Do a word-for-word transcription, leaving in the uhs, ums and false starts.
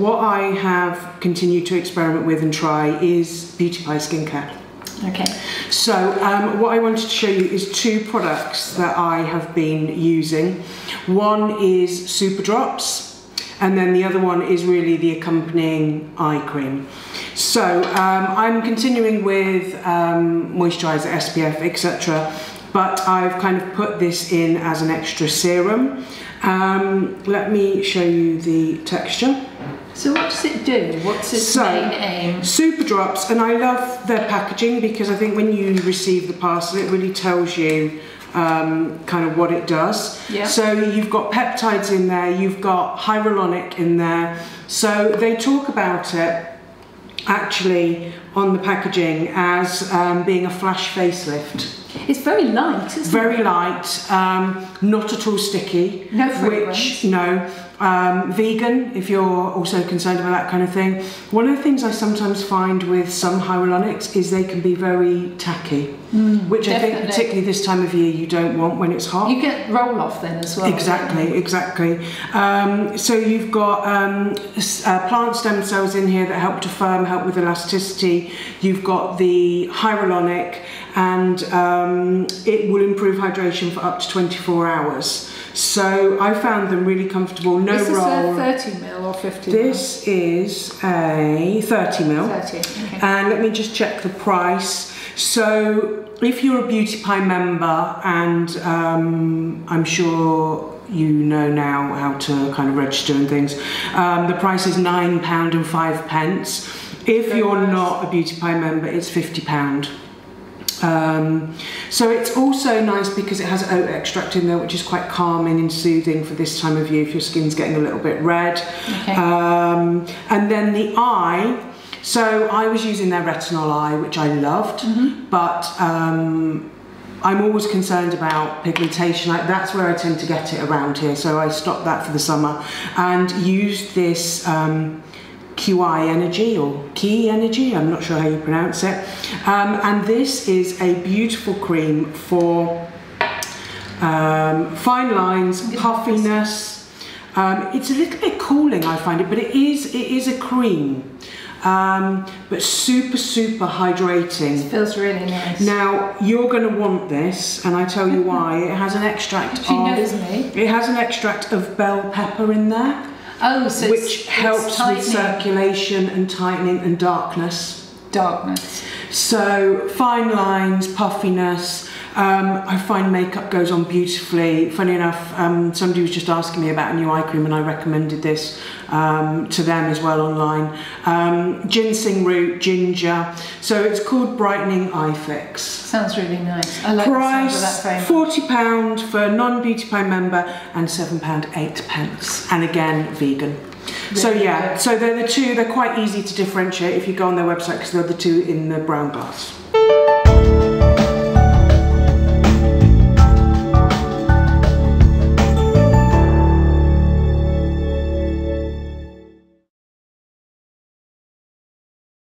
what I have continued to experiment with and try is Beauty Pie skincare. Okay. So um, what I wanted to show you is two products that I have been using. One is Superdrops, and then the other one is really the accompanying eye cream. So um, I'm continuing with um, moisturiser, S P F, et cetera, but I've kind of put this in as an extra serum. Um, let me show you the texture. So what does it do? What's its so, main aim? Superdrops, and I love their packaging because I think when you receive the parcel, it really tells you um, kind of what it does. Yeah. So you've got peptides in there, you've got hyaluronic in there. So they talk about it actually on the packaging as um, being a flash facelift. It's very light, isn't very it? Very light, um, not at all sticky. No fragrance. Which, no. Um, vegan, if you're also concerned about that kind of thing. One of the things I sometimes find with some hyaluronics is they can be very tacky, mm, which definitely. I think particularly this time of year you don't want when it's hot. You get roll off then as well. Exactly, exactly. Um, so you've got um, uh, plant stem cells in here that help to firm, help with elasticity. You've got the hyaluronic, and um, it will improve hydration for up to twenty-four hours. So I found them really comfortable, no roll. Is this a thirty mil or fifty mil? This is a thirty mil. thirty, okay. And let me just check the price. So if you're a Beauty Pie member, and um, I'm sure you know now how to kind of register and things, um, the price is nine pounds and five pence. If Very you're nice. not a Beauty Pie member, it's fifty pounds. Um, so it's also nice because it has oat extract in there, which is quite calming and soothing for this time of year if your skin's getting a little bit red. Okay. Um, and then the eye, so I was using their retinol eye, which I loved, mm-hmm. but um, I'm always concerned about pigmentation. Like, that's where I tend to get it around here, so I stopped that for the summer and used this um, Q I Energy or Q I Energy, I'm not sure how you pronounce it. Um, and this is a beautiful cream for um, fine lines, puffiness. Um, it's a little bit cooling, I find it, but it is, it is a cream. Um, but super, super hydrating. It feels really nice. Now, you're going to want this, and I tell you why. It has an extract she of... knows me. It has an extract of bell pepper in there. Oh, so which it's, helps it's with circulation and tightening and darkness. Darkness. So fine lines, puffiness. Um, I find makeup goes on beautifully. Funny enough, um, somebody was just asking me about a new eye cream, and I recommended this um, to them as well online. Um, ginseng root, ginger. So it's called Brightening Eye Fix. Sounds really nice. I like price, the sound of that very much. forty pounds for a non-Beauty Pie member and seven pounds eight pence. And again, vegan. Really so yeah, good. So they're the two. They're quite easy to differentiate if you go on their website because they're the two in the brown glass.